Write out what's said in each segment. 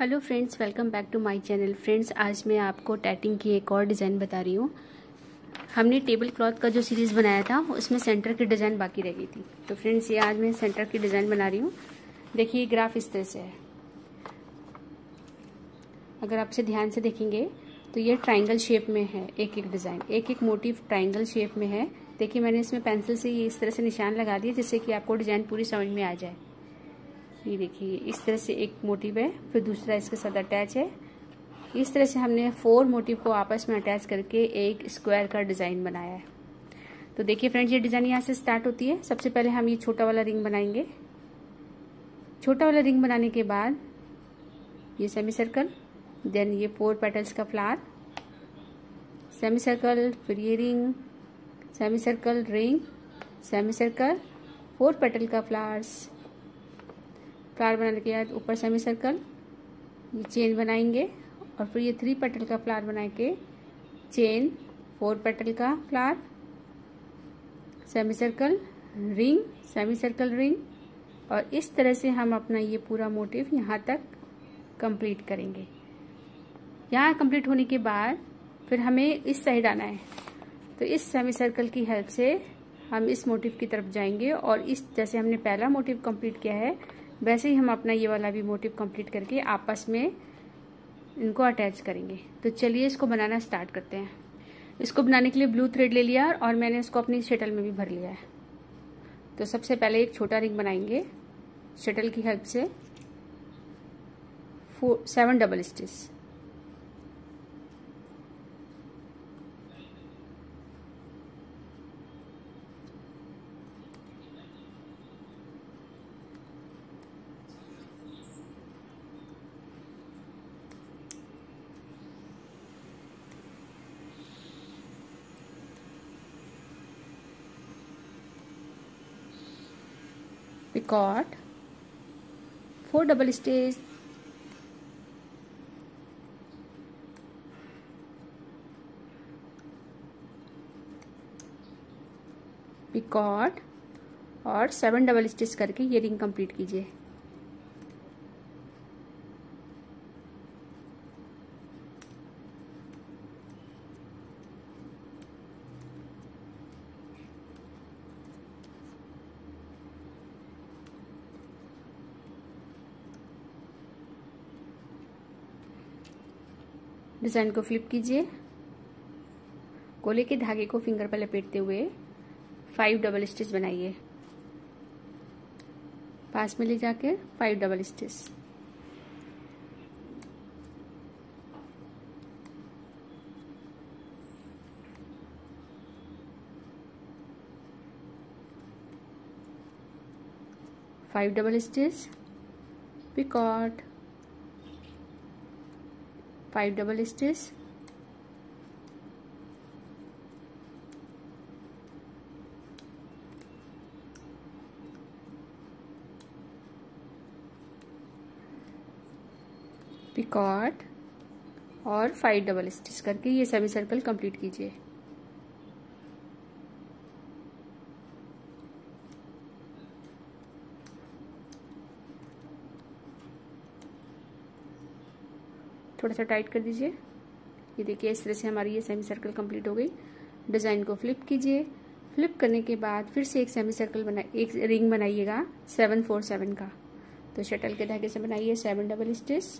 Hello friends, welcome back to my channel. Friends, आज मैं आपको टैटिंग की एक और डिज़ाइन बता रही हूँ। हमने टेबल क्लॉथ का जो सीरीज़ बनाया था उसमें सेंटर की डिज़ाइन बाकी रह गई थी, तो फ्रेंड्स ये आज मैं सेंटर की डिज़ाइन बना रही हूँ। देखिए ग्राफ इस तरह से है। अगर आपसे ध्यान से देखेंगे तो ये ट्राइंगल शेप में है। एक एक डिज़ाइन, एक एक मोटिव ट्राइंगल शेप में है। देखिए मैंने इसमें पेंसिल से ये इस तरह से निशान लगा दिया जिससे कि आपको डिज़ाइन पूरी समझ में आ जाए। ये देखिए इस तरह से एक मोटिव है, फिर दूसरा इसके साथ अटैच है। इस तरह से हमने 4 मोटिव को आपस में अटैच करके एक स्क्वायर का डिज़ाइन बनाया है। तो देखिए फ्रेंड्स, ये डिज़ाइन यहाँ से स्टार्ट होती है। सबसे पहले हम ये छोटा वाला रिंग बनाएंगे। छोटा वाला रिंग बनाने के बाद ये सेमी सर्कल, देन ये 4 पेटल्स का फ्लावर, सेमी सर्कल, फिर ये ring, semi circle, ring, semi circle, 4 petal का फ्लावर्स। फ्लावर बनाने के बाद ऊपर सेमी सर्कल, ये चेन बनाएंगे और फिर ये 3 पेटल का फ्लावर बना के चेन, 4 पेटल का flower, semi circle, ring, semi circle, ring. और इस तरह से हम अपना ये पूरा मोटिव यहाँ तक कंप्लीट करेंगे। यहाँ कंप्लीट होने के बाद फिर हमें इस साइड आना है, तो इस सेमी सर्कल की हेल्प से हम इस मोटिव की तरफ जाएंगे और इस जैसे हमने पहला मोटिव कंप्लीट किया है वैसे ही हम अपना ये वाला भी मोटिव कंप्लीट करके आपस में इनको अटैच करेंगे। तो चलिए इसको बनाना स्टार्ट करते हैं। इसको बनाने के लिए ब्लू थ्रेड ले लिया और मैंने इसको अपनी शटल में भी भर लिया है। तो सबसे पहले एक छोटा रिंग बनाएंगे शटल की हेल्प से, 7 double stitch. Picot, 4 double stitch, picot और 7 डबल स्टिच करके ये रिंग कंप्लीट कीजिए। डिज़ाइन को फ्लिप कीजिए। गोले के धागे को फिंगर पर लपेटते हुए 5 डबल स्टिच बनाइए, पास में ले जाकर 5 double stitch. Double stitch, picot, 5 double stitch, picot और 5 डबल स्टिच करके ये सेमी सर्कल कंप्लीट कीजिए। थोड़ा सा टाइट कर दीजिए। ये देखिए इस तरह से हमारी ये सेमी सर्कल कंप्लीट हो गई। डिज़ाइन को फ्लिप कीजिए। फ्लिप करने के बाद फिर से एक सेमी सर्कल एक रिंग बनाइएगा 747 का। तो शटल के धागे से बनाइए 7 डबल स्टिच,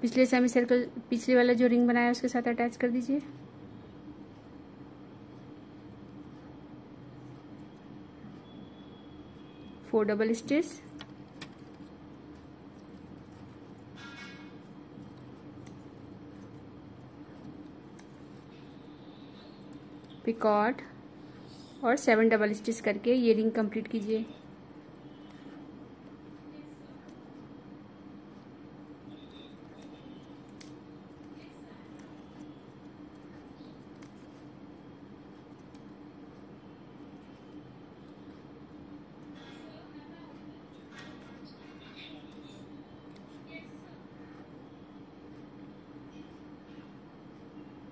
पिछले सेमी सर्कल पिछले वाला जो रिंग बनाया उसके साथ अटैच कर दीजिए। फोर डबल स्टिच, पिकॉट और 7 डबल स्टिच करके ये रिंग कंप्लीट कीजिए।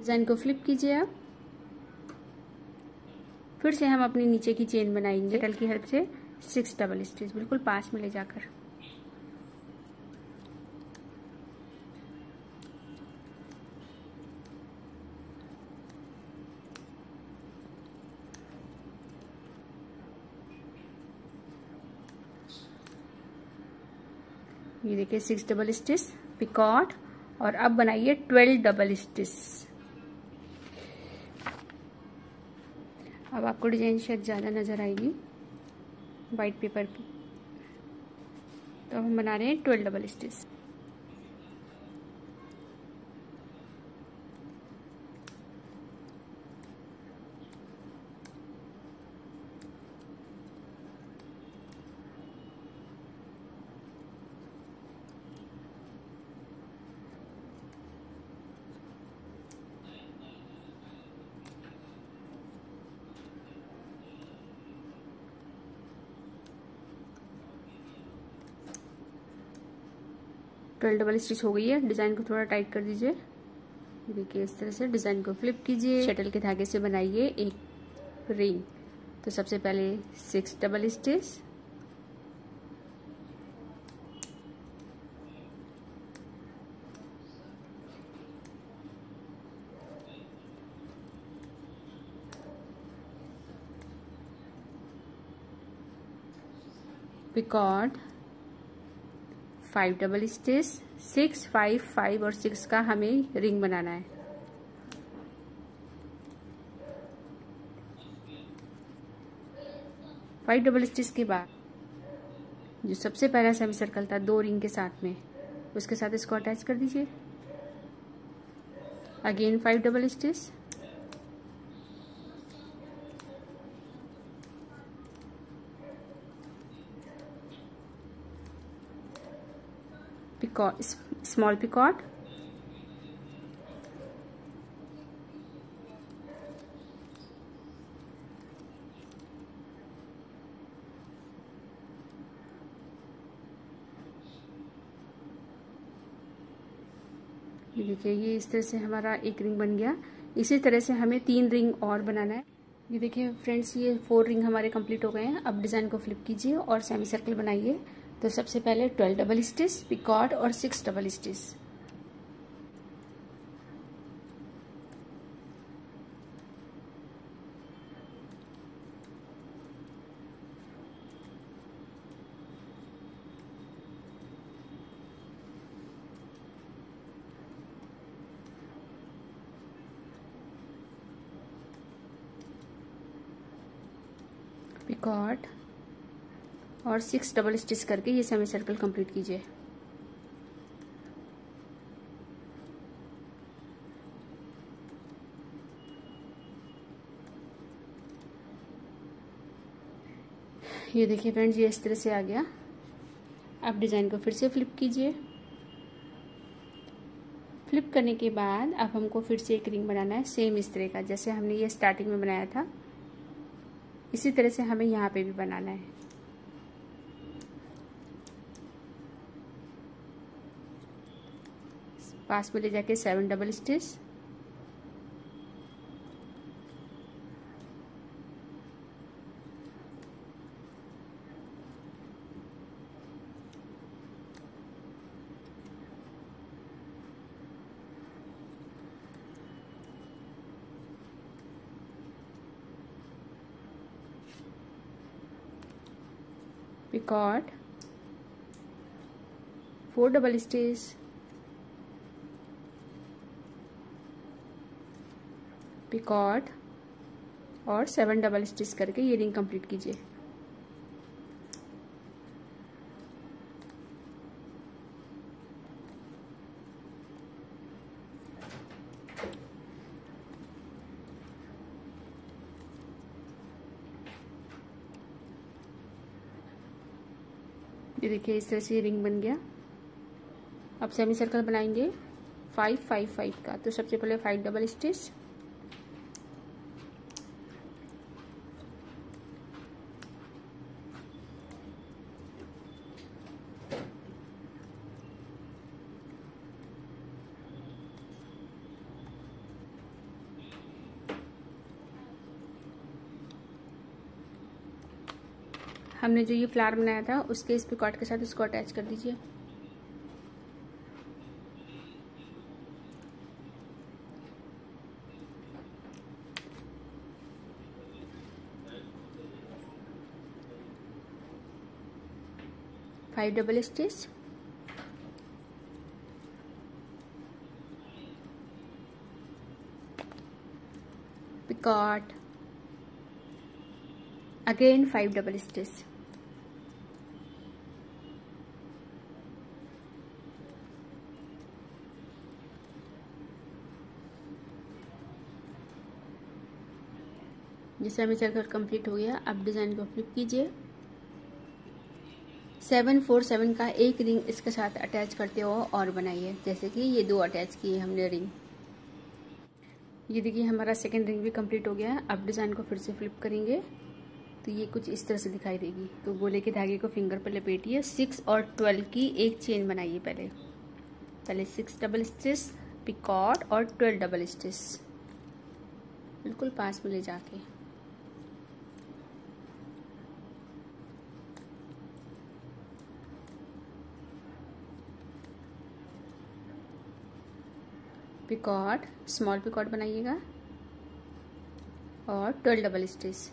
डिज़ाइन को फ्लिप कीजिए आप। फिर से हम अपने नीचे की चेन बनाएंगे पेटल की हेल्प से 6 डबल स्टिच बिल्कुल पास में ले जाकर। ये देखिए 6 डबल स्टिच पिकॉट। और अब बनाइए 12 डबल स्टिच। अब आपको डिजाइन शायद ज़्यादा नज़र आएगी वाइट पेपर पे, तो हम बना रहे हैं 12 डबल स्टिच। डबल स्टिच हो गई है। डिजाइन को थोड़ा टाइट कर दीजिए। देखिए इस तरह से डिजाइन को फ्लिप कीजिए। शटल के धागे से बनाइए एक रिंग। तो सबसे पहले 6 double stitch, picot, 5 double stitch, 6, 5, 5 और 6 का हमें रिंग बनाना है। फाइव डबल स्टिच के बाद जो सबसे पहला सेमी सर्कल था 2 रिंग के साथ में, उसके साथ इसको अटैच कर दीजिए। Again 5 double stitch, small picot, 6। ये इस तरह से हमारा एक रिंग बन गया। इसी तरह से हमें 3 रिंग और बनाना है। ये देखिए फ्रेंड्स, ये 4 रिंग हमारे कंप्लीट हो गए हैं। अब डिजाइन को फ्लिप कीजिए और सेमी सर्कल बनाइए। तो सबसे पहले 12 डबल स्टिच, पिकॉट और 6 डबल स्टिच। पिकॉट और 6 डबल स्टिच करके ये सेमी सर्कल कंप्लीट कीजिए। ये देखिए फ्रेंड्स, ये इस तरह से आ गया। अब डिजाइन को फिर से फ्लिप कीजिए। फ्लिप करने के बाद अब हमको फिर से एक रिंग बनाना है सेम इस तरह का, जैसे हमने ये स्टार्टिंग में बनाया था। इसी तरह से हमें यहाँ पे भी बनाना है। पास में ले जाके 7 double stitch, picot, 4 double stitch, picot और 7 डबल स्टिच करके ये रिंग कंप्लीट कीजिए। ये देखिए इस तरह से ये रिंग बन गया। अब सेमी सर्कल बनाएंगे 5, 5, 5 का। तो सबसे पहले 5 डबल स्टिच, हमने जो ये फ्लावर बनाया था उसके इस पिकॉट के साथ इसको अटैच कर दीजिए। Five double stitch, picot, again five double stitch, जैसे हमें सर्कल कंप्लीट हो गया। अब डिजाइन को फ्लिप कीजिए। 747 का एक रिंग इसके साथ अटैच करते हो और बनाइए, जैसे कि ये दो अटैच किए हमने रिंग। ये देखिए हमारा सेकंड रिंग भी कंप्लीट हो गया है। अब डिज़ाइन को फिर से फ्लिप करेंगे तो ये कुछ इस तरह से दिखाई देगी। तो गोले के धागे को फिंगर पर लपेटिए। 6 और 12 की एक चेन बनाइए। पहले 6 डबल स्टिच, पिकॉट और 12 डबल स्टिच, बिल्कुल पास में ले जाके। पिकॉट, स्मॉल पिकॉट बनाइएगा और 12 डबल स्टिच।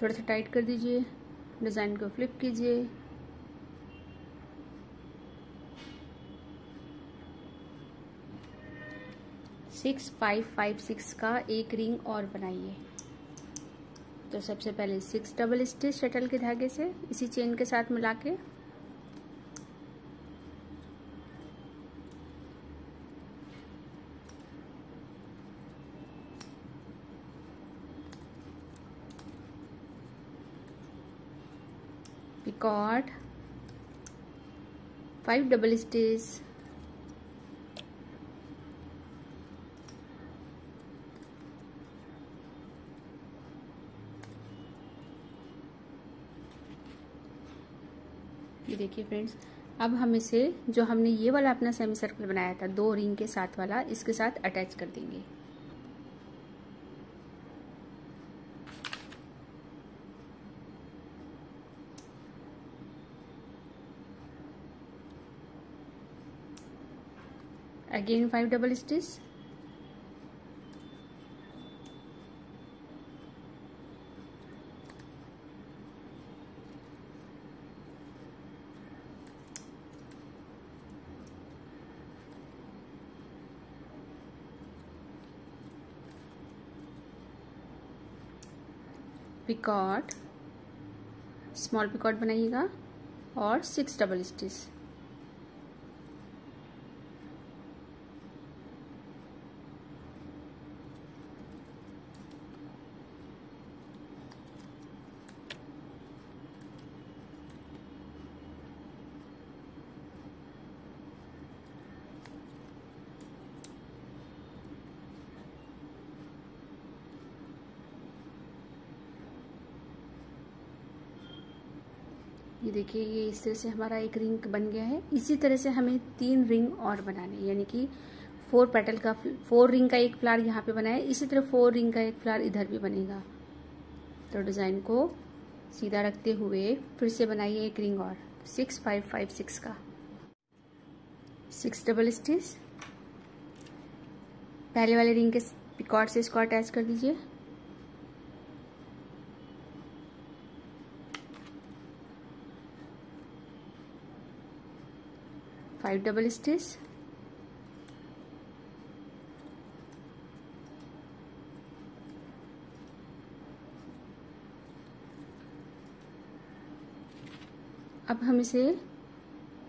थोड़ा सा टाइट कर दीजिए, डिज़ाइन को फ्लिप कीजिए। सिक्स 556 का एक रिंग और बनाइए। तो सबसे पहले 6 डबल स्टिच शटल के धागे से इसी चेन के साथ मिला के, पिकॉट, 5 डबल स्टिच, ये देखिए फ्रेंड्स। अब हम इसे, जो हमने ये वाला अपना सेमी सर्कल बनाया था दो रिंग के साथ वाला, इसके साथ अटैच कर देंगे। Again 5 double stitch, picot, small picot बनाइएगा और 6 डबल स्टिच। ये देखिए ये इस तरह से हमारा एक रिंग बन गया है। इसी तरह से हमें 3 रिंग और बनाने, यानी कि 4 पेटल का, 4 रिंग का एक फ्लावर यहाँ पे बनाया, इसी तरह 4 रिंग का एक फ्लावर इधर भी बनेगा। तो डिज़ाइन को सीधा रखते हुए फिर से बनाइए एक रिंग और 6 556 का। 6 डबल स्टिच, पहले वाले रिंग के पिकॉट से इसको अटैच कर दीजिए। फाइव डबल स्टिच, अब हम इसे,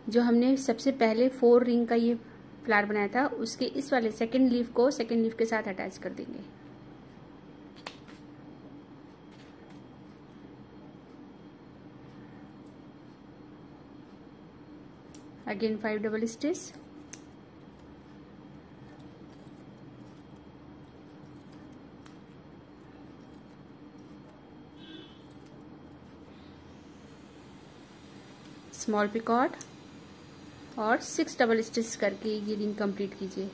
जो हमने सबसे पहले 4 रिंग का ये फ्लावर बनाया था उसके इस वाले सेकंड लीफ को सेकंड लीफ के साथ अटैच कर देंगे। Again 5 double stitch, small picot और 6 डबल स्टिच करके ये रिंग कंप्लीट कीजिए।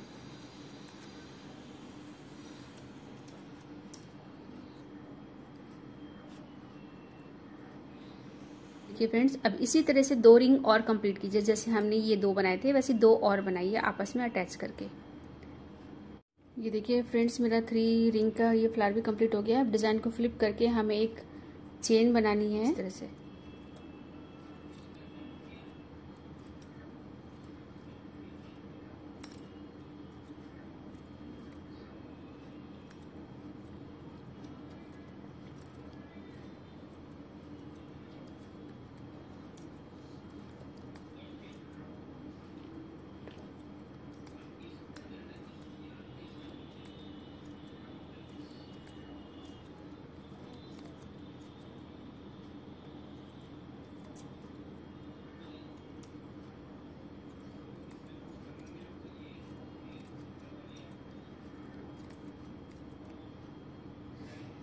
देखिए फ्रेंड्स, अब इसी तरह से 2 रिंग और कंप्लीट कीजिए। जैसे हमने ये 2 बनाए थे वैसे 2 और बनाइए आपस में अटैच करके। ये देखिए फ्रेंड्स, मेरा 3 रिंग का ये फ्लावर भी कंप्लीट हो गया है। अब डिज़ाइन को फ्लिप करके हमें एक चेन बनानी है इस तरह से।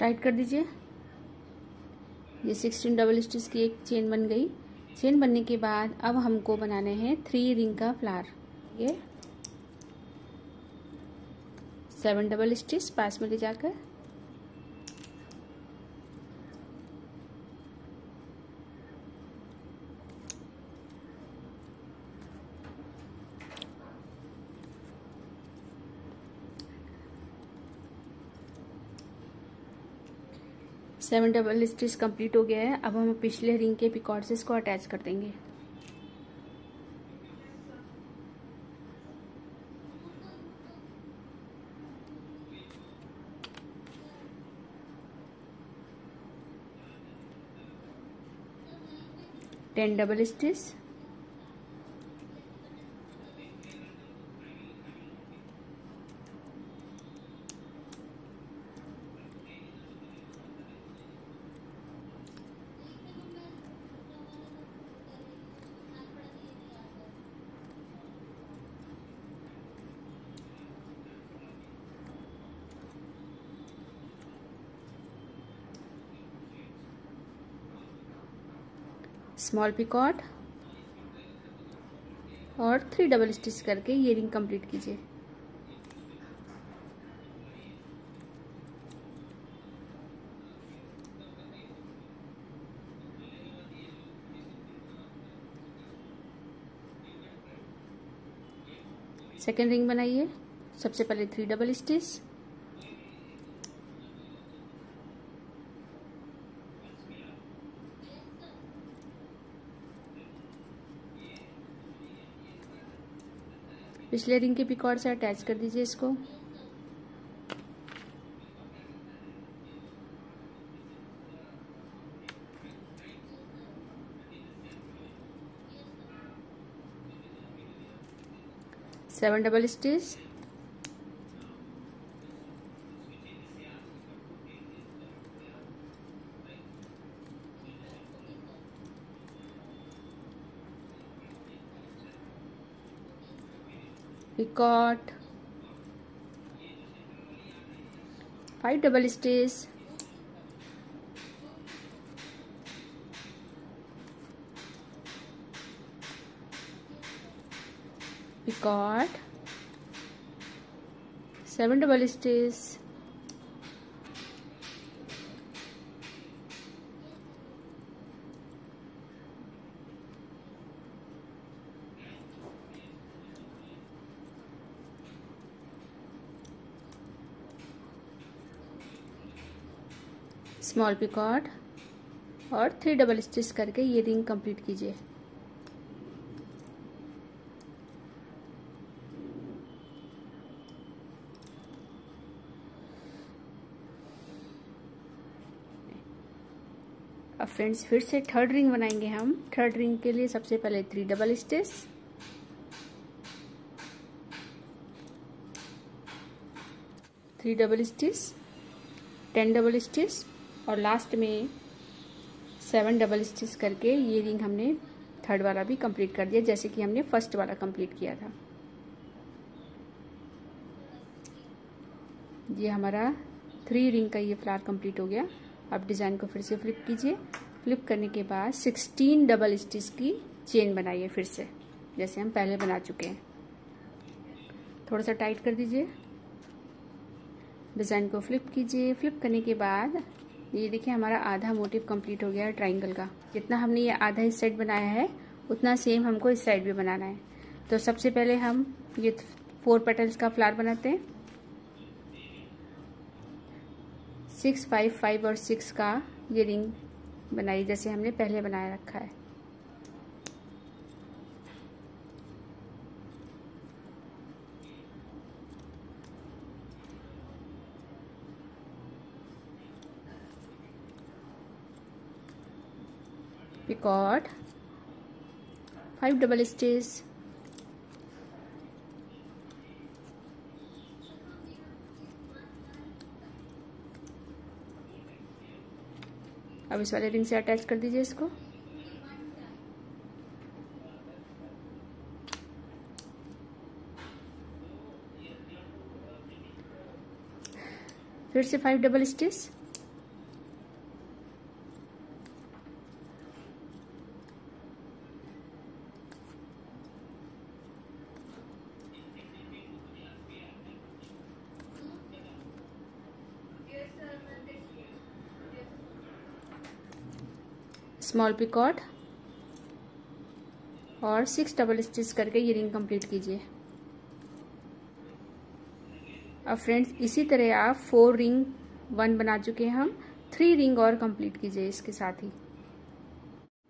टाइट कर दीजिए। ये 16 डबल स्टिच की एक चेन बन गई। चेन बनने के बाद अब हमको बनाने हैं 3 रिंग का फ्लावर। ये 7 डबल स्टिच पास में ले जाकर सेवन डबल स्टिच कंप्लीट हो गया है। अब हम पिछले रिंग के पिकॉट से इसको अटैच कर देंगे। Ten double stitch, small picot और 3 डबल स्टिच करके ये रिंग कंप्लीट कीजिए। सेकेंड रिंग बनाइए। सबसे पहले 3 डबल स्टिच, पिछले रिंग के पिकॉट से अटैच कर दीजिए इसको। Seven double stitch, 5 double stitch, 7 double stitch, small picot और 3 डबल स्टिच करके ये रिंग कंप्लीट कीजिए। अब फ्रेंड्स फिर से थर्ड रिंग बनाएंगे हम। थर्ड रिंग के लिए सबसे पहले 3 double stitch, 3 double stitch, 10 double stitch और लास्ट में 7 डबल स्टिच करके ये रिंग हमने थर्ड वाला भी कंप्लीट कर दिया, जैसे कि हमने फर्स्ट वाला कंप्लीट किया था। ये हमारा 3 रिंग का ये फ्लावर कंप्लीट हो गया। अब डिज़ाइन को फिर से फ्लिप कीजिए। फ्लिप करने के बाद 16 डबल स्टिच की चेन बनाइए फिर से, जैसे हम पहले बना चुके हैं। थोड़ा सा टाइट कर दीजिए, डिज़ाइन को फ्लिप कीजिए। फ्लिप करने के बाद ये देखिए हमारा आधा मोटिव कंप्लीट हो गया है ट्राइंगल का। जितना हमने ये आधा इस साइड बनाया है उतना सेम हमको इस साइड भी बनाना है। तो सबसे पहले हम ये 4 पेटल्स का फ्लावर बनाते हैं। 6, 5, 5 और 6 का ये रिंग बनाई जैसे हमने पहले बनाया रखा है। पिकॉट, 5 डबल स्टिच, 24 वाले रिंग से अटैच कर दीजिए इसको। फिर से 5 डबल स्टिच, 1 स्मॉल पिकॉट और 6 डबल स्टिच करके ये रिंग कंप्लीट कीजिए। अब फ्रेंड्स इसी तरह आप 4 रिंग 1 बना चुके हैं, हम 3 रिंग और कंप्लीट कीजिए इसके साथ ही।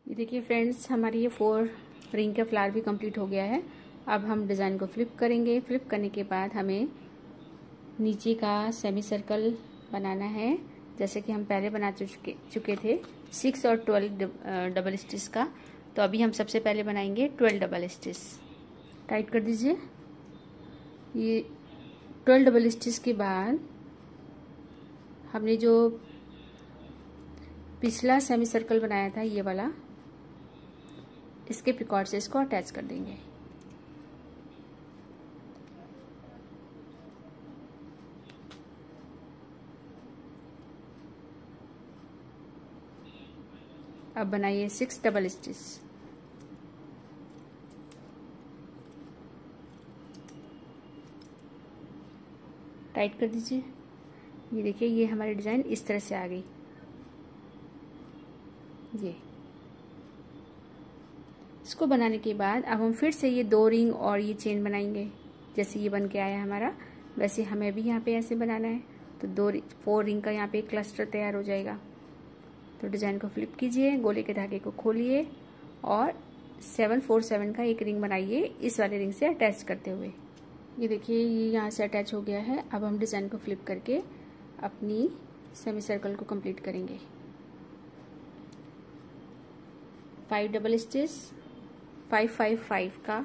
ये देखिए फ्रेंड्स हमारी ये 4 रिंग का फ्लावर भी कंप्लीट हो गया है। अब हम डिज़ाइन को फ्लिप करेंगे। फ्लिप करने के बाद हमें नीचे का सेमी सर्कल बनाना है जैसे कि हम पहले बना चुके थे 6 और 12 डबल स्टिच का। तो अभी हम सबसे पहले बनाएंगे 12 डबल स्टिच। टाइट कर दीजिए। ये 12 डबल स्टिच के बाद हमने जो पिछला सेमी सर्कल बनाया था ये वाला, इसके पिकॉट से इसको अटैच कर देंगे। अब बनाइए 6 डबल स्टिच। टाइट कर दीजिए। ये देखिए ये हमारी डिज़ाइन इस तरह से आ गई। ये इसको बनाने के बाद अब हम फिर से ये 2 रिंग और ये चेन बनाएंगे। जैसे ये बन के आया हमारा वैसे हमें भी यहाँ पे ऐसे बनाना है। तो 4 रिंग का यहाँ पे एक क्लस्टर तैयार हो जाएगा। तो डिज़ाइन को फ्लिप कीजिए, गोले के धागे को खोलिए और 7, 4, 7 का एक रिंग बनाइए इस वाले रिंग से अटैच करते हुए। ये देखिए ये यहाँ से अटैच हो गया है। अब हम डिज़ाइन को फ्लिप करके अपनी सेमी सर्कल को कंप्लीट करेंगे। 5 डबल स्टिच, 5, 5, 5 का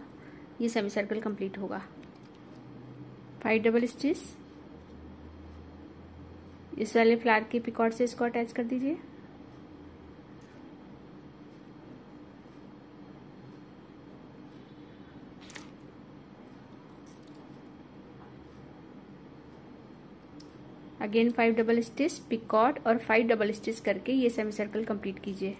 ये सेमी सर्कल कंप्लीट होगा। 5 डबल स्टिच, इस वाले फ्लावर के पिकॉट से इसको अटैच कर दीजिए। अगेन 5 डबल स्टिच, पिकॉट और 5 डबल स्टिच करके ये सेमी सर्कल कंप्लीट कीजिए।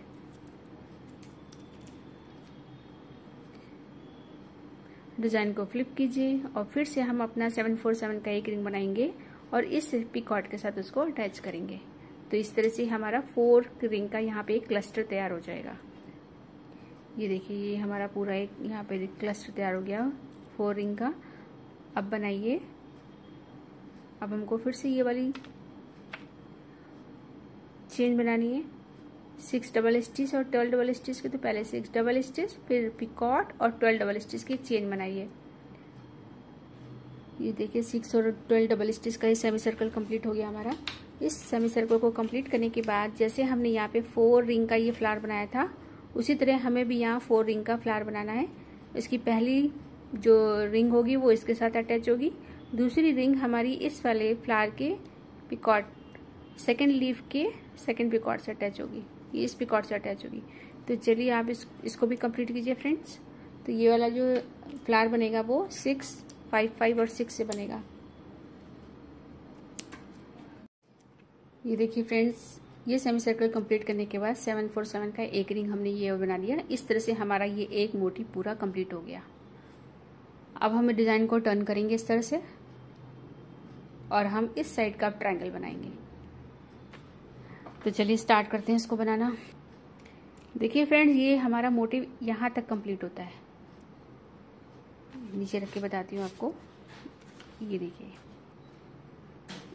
डिज़ाइन को फ्लिप कीजिए और फिर से हम अपना 7, 4, 7 का एक रिंग बनाएंगे और इस पिकॉट के साथ उसको अटैच करेंगे। तो इस तरह से हमारा 4 रिंग का यहाँ पे एक क्लस्टर तैयार हो जाएगा। ये देखिए ये हमारा पूरा एक यहाँ पे क्लस्टर तैयार हो गया 4 रिंग का। अब बनाइए, अब हमको फिर से ये वाली चेन बनानी है 6 डबल स्टिच और 12 डबल स्टिच के। तो पहले 6 डबल स्टिच, फिर पिकॉट और 12 डबल स्टिच की चेन बनाइए। ये देखिए 6 और 12 डबल स्टिच का ये सेमी सर्कल कंप्लीट हो गया हमारा। इस सेमी सर्कल को कंप्लीट करने के बाद जैसे हमने यहाँ पे 4 रिंग का ये फ्लावर बनाया था उसी तरह हमें भी यहाँ 4 रिंग का फ्लावर बनाना है। इसकी पहली जो रिंग होगी वो इसके साथ अटैच होगी, दूसरी रिंग हमारी इस वाले फ्लावर के पिकॉट सेकंड लीफ के सेकंड पिकॉट से अटैच होगी, ये इस पिकॉट से अटैच होगी। तो चलिए आप इसको भी कंप्लीट कीजिए फ्रेंड्स। तो ये वाला जो फ्लावर बनेगा वो 6, 5, 5 और 6 से बनेगा। ये देखिए फ्रेंड्स ये सेमी सर्कल कंप्लीट करने के बाद 747 का एक रिंग हमने ये बना लिया। इस तरह से हमारा ये एक मोटी पूरा कंप्लीट हो गया। अब हम डिज़ाइन को टर्न करेंगे इस तरह से और हम इस साइड का ट्रायंगल बनाएंगे। तो चलिए स्टार्ट करते हैं इसको बनाना। देखिए फ्रेंड्स, ये हमारा मोटिव यहाँ तक कंप्लीट होता है। नीचे रख के बताती हूँ आपको। ये देखिए,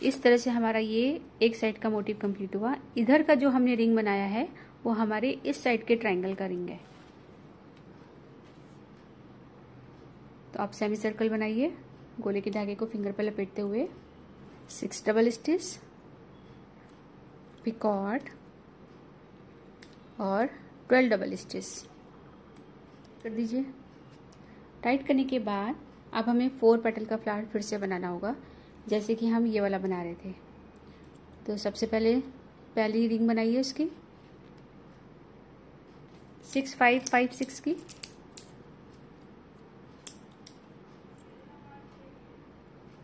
इस तरह से हमारा ये एक साइड का मोटिव कंप्लीट हुआ। इधर का जो हमने रिंग बनाया है वो हमारे इस साइड के ट्रायंगल का रिंग है। तो आप सेमी सर्कल बनाइए गोले के धागे को फिंगर पर लपेटते हुए। 6 डबल स्टिच, पिकॉट और 12 डबल स्टिच कर दीजिए। टाइट करने के बाद अब हमें 4 पेटल का फ्लावर फिर से बनाना होगा, जैसे कि हम ये वाला बना रहे थे। तो सबसे पहले पहली रिंग बनाइए उसकी 6 5 5 6 की।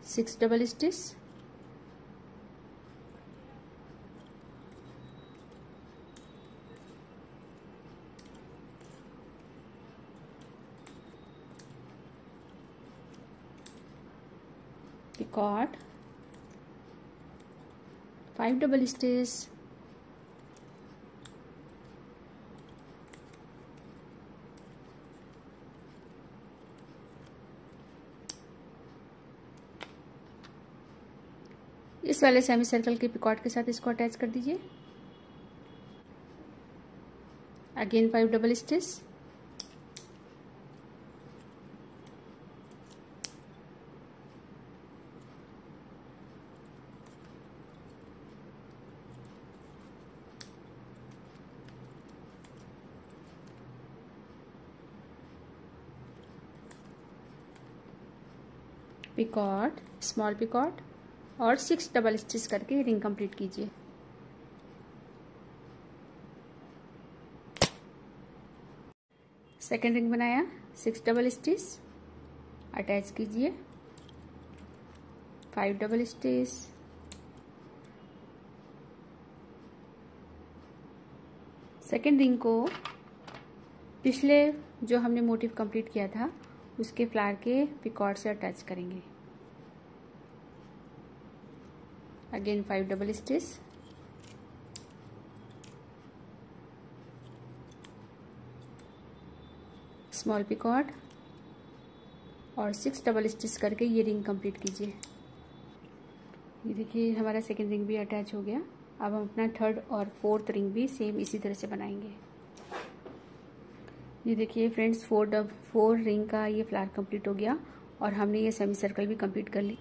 Six double stitch, picot, 5 double stitch, इस वाले सेमी सर्कल के पिकॉट के साथ इसको अटैच कर दीजिए। Again 5 double stitch, picot, small picot और 6 डबल स्टिच करके रिंग कंप्लीट कीजिए। सेकेंड रिंग बनाया, 6 डबल स्टिच अटैच कीजिए, 5 डबल स्टिच, 2nd रिंग को पिछले जो हमने मोटिव कंप्लीट किया था उसके फ्लावर के पिकॉट से अटैच करेंगे। Again 5 double stitch, small picot और 6 डबल स्टिच करके ये रिंग कंप्लीट कीजिए। ये देखिए, हमारा 2nd रिंग भी अटैच हो गया। अब हम अपना 3rd और 4th रिंग भी सेम इसी तरह से बनाएंगे। ये देखिए फ्रेंड्स, 4 रिंग का ये फ्लावर कंप्लीट हो गया और हमने ये सेमी सर्कल भी कंप्लीट कर ली।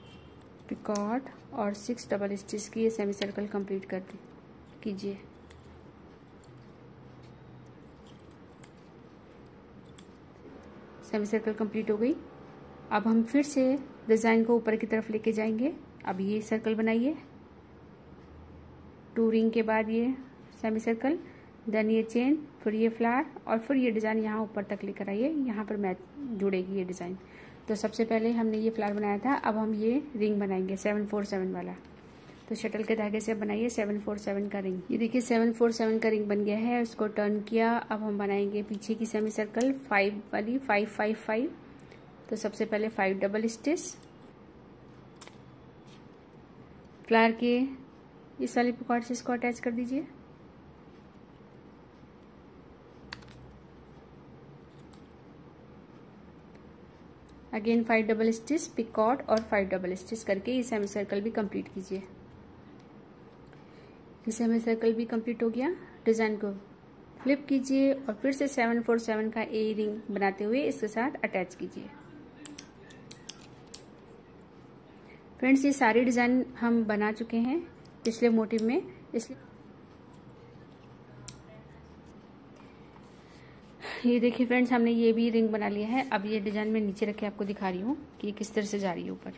पिकॉट और 6 डबल स्टिच की ये सेमी सर्कल कंप्लीट कर कीजिए। सेमी सर्कल कंप्लीट हो गई। अब हम फिर से डिज़ाइन को ऊपर की तरफ लेके जाएंगे। अब ये सर्कल बनाइए, 2 रिंग के बाद ये सेमी सर्कल, देन ये चेन, फिर ये फ्लावर और फिर ये डिज़ाइन यहाँ ऊपर तक लेकर आइए। यहाँ पर मैच जुड़ेगी ये डिज़ाइन। तो सबसे पहले हमने ये फ्लावर बनाया था, अब हम ये रिंग बनाएंगे 747 वाला। तो शटल के धागे से बनाइए 747 का रिंग। ये देखिए 747 का रिंग बन गया है, उसको टर्न किया। अब हम बनाएंगे पीछे की सेमी सर्कल 5 वाली, 5 5 5। तो सबसे पहले 5 डबल स्टिच, फ्लावर के इस वाले पिकॉट से इसको अटैच कर दीजिए। अगेन 5 डबल स्टिच, पिकॉट और 5 डबल स्टिच करके ये सेमी सर्कल भी कंप्लीट कीजिए। ये सेमी सर्कल भी कंप्लीट हो गया। डिज़ाइन को फ्लिप कीजिए और फिर से 747 का ए रिंग बनाते हुए इसके साथ अटैच कीजिए। फ्रेंड्स, ये सारी डिज़ाइन हम बना चुके हैं पिछले मोटिव में, इसलिए ये देखिए फ्रेंड्स, हमने ये भी रिंग बना लिया है। अब ये डिज़ाइन मैं नीचे रख के आपको दिखा रही हूँ कि किस तरह से जा रही है ऊपर।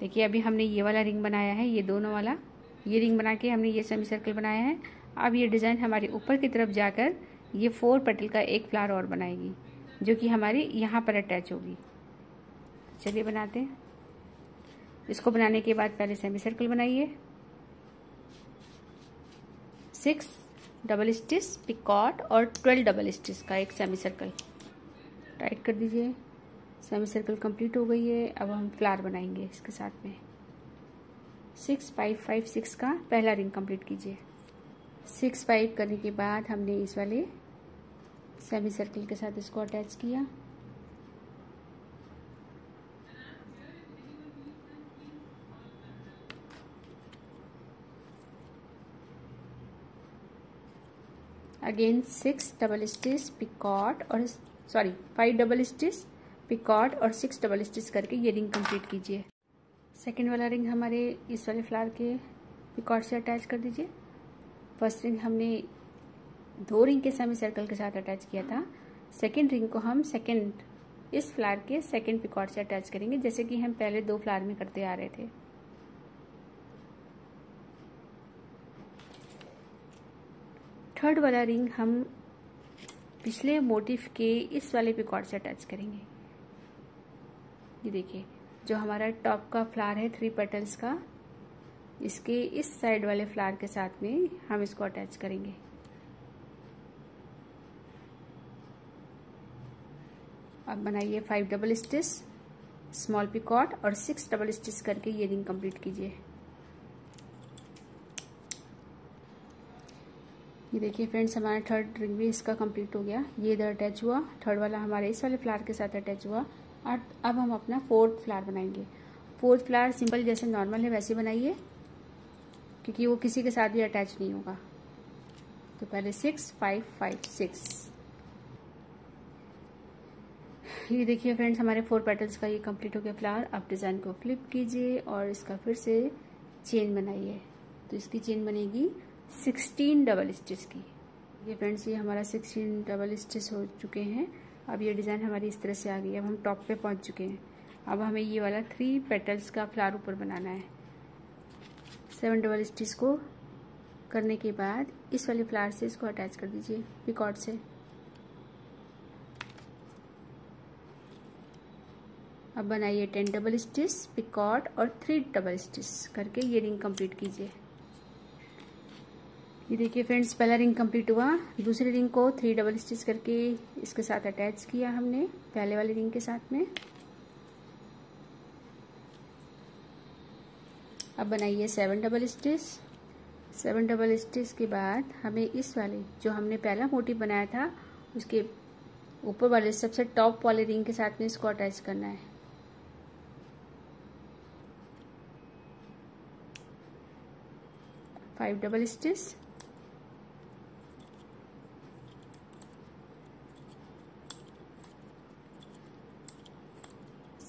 देखिए, अभी हमने ये वाला रिंग बनाया है, ये दोनों वाला ये रिंग बना के हमने ये सेमी सर्कल बनाया है। अब ये डिज़ाइन हमारे ऊपर की तरफ जाकर ये 4 पेटल का एक फ्लावर और बनाएगी, जो कि हमारी यहाँ पर अटैच होगी। चलिए बनाते हैं इसको। बनाने के बाद पहले सेमी सर्कल बनाइए, 6 डबल स्टिच पिकॉट और 12 डबल स्टिच का एक सेमी सर्कल टाइट कर दीजिए। सेमी सर्कल कंप्लीट हो गई है। अब हम फ्लावर बनाएंगे इसके साथ में। 6 5 5 6 का पहला रिंग कंप्लीट कीजिए। 6 5 करने के बाद हमने इस वाले सेमी सर्कल के साथ इसको अटैच किया। अगेन 6 डबल स्टिच पिकॉट और 5 डबल स्टिच पिकॉट और 6 डबल स्टिच करके ये रिंग कंप्लीट कीजिए। सेकेंड वाला रिंग हमारे इस वाले फ्लावर के पिकॉट से अटैच कर दीजिए। फर्स्ट रिंग हमने 2 रिंग के सेमी सर्कल के साथ अटैच किया था। सेकेंड रिंग को हम इस फ्लावर के सेकेंड पिकॉट से अटैच करेंगे, जैसे कि हम पहले 2 फ्लावर में करते आ रहे थे। थर्ड वाला रिंग हम पिछले मोटिफ के इस वाले पिकॉट से अटैच करेंगे। ये देखिए, जो हमारा टॉप का फ्लावर है 3 पेटल्स का, इसके इस साइड वाले फ्लावर के साथ में हम इसको अटैच करेंगे। अब बनाइए 5 डबल स्टिच स्मॉल पिकॉट और 6 डबल स्टिच करके ये रिंग कंप्लीट कीजिए। ये देखिए फ्रेंड्स, हमारा थर्ड रिंग भी इसका कंप्लीट हो गया। ये इधर अटैच हुआ, थर्ड वाला हमारे इस वाले फ्लावर के साथ अटैच हुआ। और अब हम अपना फोर्थ फ्लावर बनाएंगे। फोर्थ फ्लावर सिंपल जैसे नॉर्मल है वैसे बनाइए, क्योंकि वो किसी के साथ भी अटैच नहीं होगा। तो पहले 6 5 5 6। ये देखिए फ्रेंड्स, हमारे 4 पेटल्स का ये कंप्लीट हो गया फ्लावर। अब डिज़ाइन को फ्लिप कीजिए और इसका फिर से चेन बनाइए। तो इसकी चेन बनेगी 16 डबल स्टिच की। ये फ्रेंड्स, ये हमारा 16 डबल स्टिच हो चुके हैं। अब ये डिज़ाइन हमारी इस तरह से आ गई। अब हम टॉप पे पहुंच चुके हैं। अब हमें ये वाला 3 पेटल्स का फ्लावर ऊपर बनाना है। 7 डबल स्टिच को करने के बाद इस वाले फ्लावर से इसको अटैच कर दीजिए पिकॉट से। अब बनाइए 10 डबल स्टिच पिकॉट और 3 डबल स्टिच करके ये रिंग कंप्लीट कीजिए। ये देखिए फ्रेंड्स, पहला रिंग कंप्लीट हुआ। दूसरी रिंग को 3 डबल स्टिच करके इसके साथ अटैच किया हमने पहले वाले रिंग के साथ में। अब बनाइए 7 डबल स्टिच। 7 डबल स्टिच के बाद हमें इस वाले जो हमने पहला मोटिव बनाया था उसके ऊपर वाले सबसे टॉप वाले रिंग के साथ में इसको अटैच करना है। Five double stitch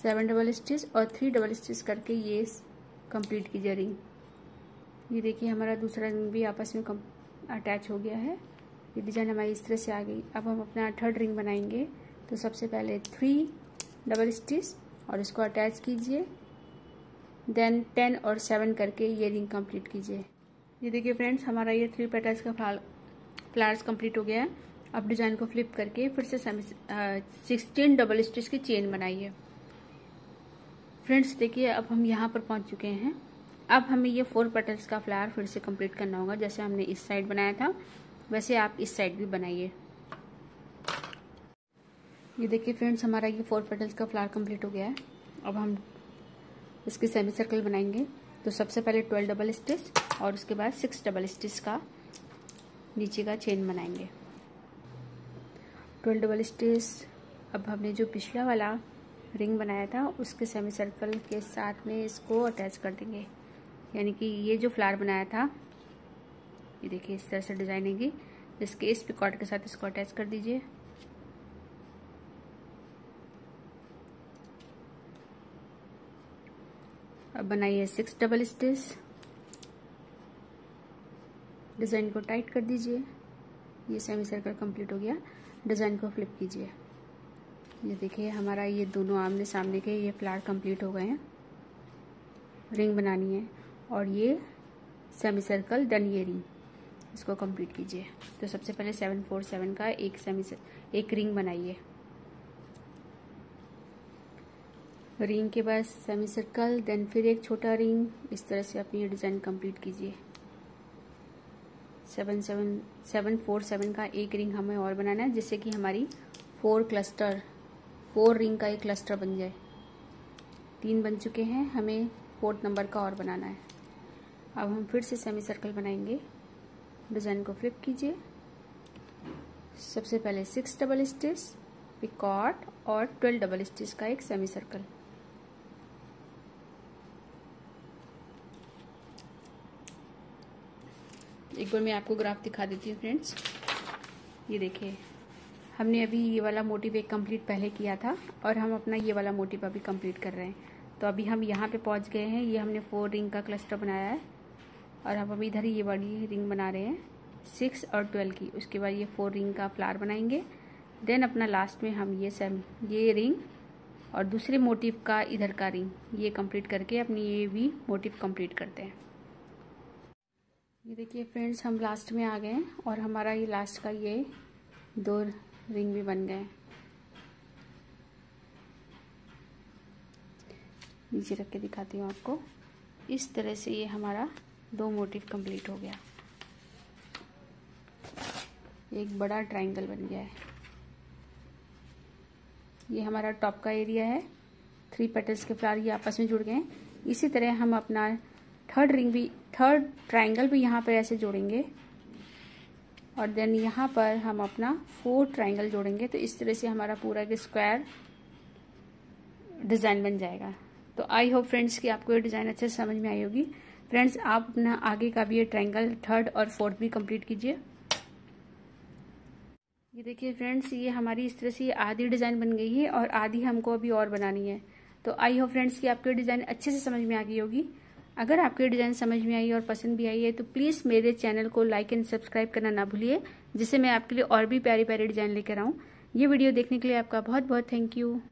seven double stitch और 3 डबल स्टिच करके ये कंप्लीट कीजिए रिंग। ये देखिए, हमारा दूसरा रिंग भी आपस में अटैच हो गया है। ये डिज़ाइन हमारी इस तरह से आ गई। अब हम अपना थर्ड रिंग बनाएंगे। तो सबसे पहले 3 डबल स्टिच और इसको अटैच कीजिए। देन 10 और 7 करके ये रिंग कंप्लीट कीजिए। ये देखिए फ्रेंड्स, हमारा ये 3 पेटल्स का फ्लावर्स कंप्लीट हो गया है। अब डिज़ाइन को फ्लिप करके फिर से 16 डबल स्टिच की चेन बनाइए। फ्रेंड्स देखिए, अब हम यहाँ पर पहुँच चुके हैं। अब हमें ये 4 पेटल्स का फ्लावर फिर से कंप्लीट करना होगा। जैसे हमने इस साइड बनाया था वैसे आप इस साइड भी बनाइए। ये देखिए फ्रेंड्स, हमारा ये 4 पेटल्स का फ्लावर कंप्लीट हो गया है। अब हम इसकी सेमी सर्कल बनाएंगे। तो सबसे पहले 12 डबल स्टिच और उसके बाद 6 डबल स्टिच का नीचे का चेन बनाएंगे। 12 डबल स्टिच। अब हमने जो पिछला वाला रिंग बनाया था उसके सेमी सर्कल के साथ में इसको अटैच कर देंगे। यानी कि ये जो फ्लावर बनाया था, ये देखिए इस तरह से डिज़ाइन होगी। इसके इस पिकॉट के साथ इसको अटैच कर दीजिए। अब बनाइए 6 डबल स्टिच। डिज़ाइन को टाइट कर दीजिए। ये सेमी सर्कल कंप्लीट हो गया। डिज़ाइन को फ्लिप कीजिए। ये देखिए, हमारा ये दोनों आमने सामने के ये फ्लावर कंप्लीट हो गए हैं। रिंग बनानी है और ये सेमी सर्कल, देन ये रिंग, इसको कंप्लीट कीजिए। तो सबसे पहले 7 4 7 का एक रिंग बनाइए। रिंग के बाद सेमी सर्कल, देन फिर एक छोटा रिंग। इस तरह से अपनी ये डिज़ाइन कंप्लीट कीजिए। 747 का एक रिंग हमें और बनाना है, जिससे कि हमारी फोर रिंग का एक क्लस्टर बन जाए। 3 बन चुके हैं, हमें 4th नंबर का और बनाना है। अब हम फिर से सेमी सर्कल बनाएंगे। डिज़ाइन को फ्लिप कीजिए। सबसे पहले 6 डबल स्टिच, पिकॉट और 12 डबल स्टिच का एक सेमी सर्कल। एक बार मैं आपको ग्राफ दिखा देती हूँ फ्रेंड्स। ये देखिए, हमने अभी ये वाला मोटिव एक कंप्लीट पहले किया था और हम अपना ये वाला मोटिव अभी कंप्लीट कर रहे हैं। तो अभी हम यहाँ पे पहुँच गए हैं। ये हमने 4 रिंग का क्लस्टर बनाया है और हम अभी इधर ये बड़ी रिंग बना रहे हैं 6 और 12 की। उसके बाद ये 4 रिंग का फ्लावर बनाएंगे। देन अपना लास्ट में हम ये रिंग और दूसरे मोटिव का इधर का रिंग ये कंप्लीट करके अपनी ये भी मोटिव कंप्लीट करते हैं। ये देखिए फ्रेंड्स, हम लास्ट में आ गए हैं और हमारा ये लास्ट का ये 2 रिंग भी बन गए। नीचे रख के दिखाती हूँ आपको। इस तरह से ये हमारा 2 मोटिव कंप्लीट हो गया। एक बड़ा ट्रायंगल बन गया है। ये हमारा टॉप का एरिया है। 3 पेटल्स के फ्लावर ये आपस में जुड़ गए हैं। इसी तरह हम अपना थर्ड ट्रायंगल भी यहाँ पर ऐसे जोड़ेंगे और देन यहाँ पर हम अपना 4th ट्रायंगल जोड़ेंगे। तो इस तरह से हमारा पूरा एक स्क्वायर डिज़ाइन बन जाएगा। तो आई होप फ्रेंड्स कि आपको ये डिज़ाइन अच्छे से समझ में आई होगी। फ्रेंड्स, आप अपना आगे का भी ये ट्रायंगल 3rd और 4th भी कंप्लीट कीजिए। ये देखिए फ्रेंड्स, ये हमारी इस तरह से आधी डिज़ाइन बन गई है और आधी हमको अभी और बनानी है। तो आई होप फ्रेंड्स कि आपको ये डिज़ाइन अच्छे से समझ में आ गई होगी। अगर आपके डिज़ाइन समझ में आई और पसंद भी आई है तो प्लीज़ मेरे चैनल को लाइक एंड सब्सक्राइब करना ना भूलिए, जिससे मैं आपके लिए और भी प्यारी प्यारी डिज़ाइन लेकर आऊँ। ये वीडियो देखने के लिए आपका बहुत बहुत थैंक यू।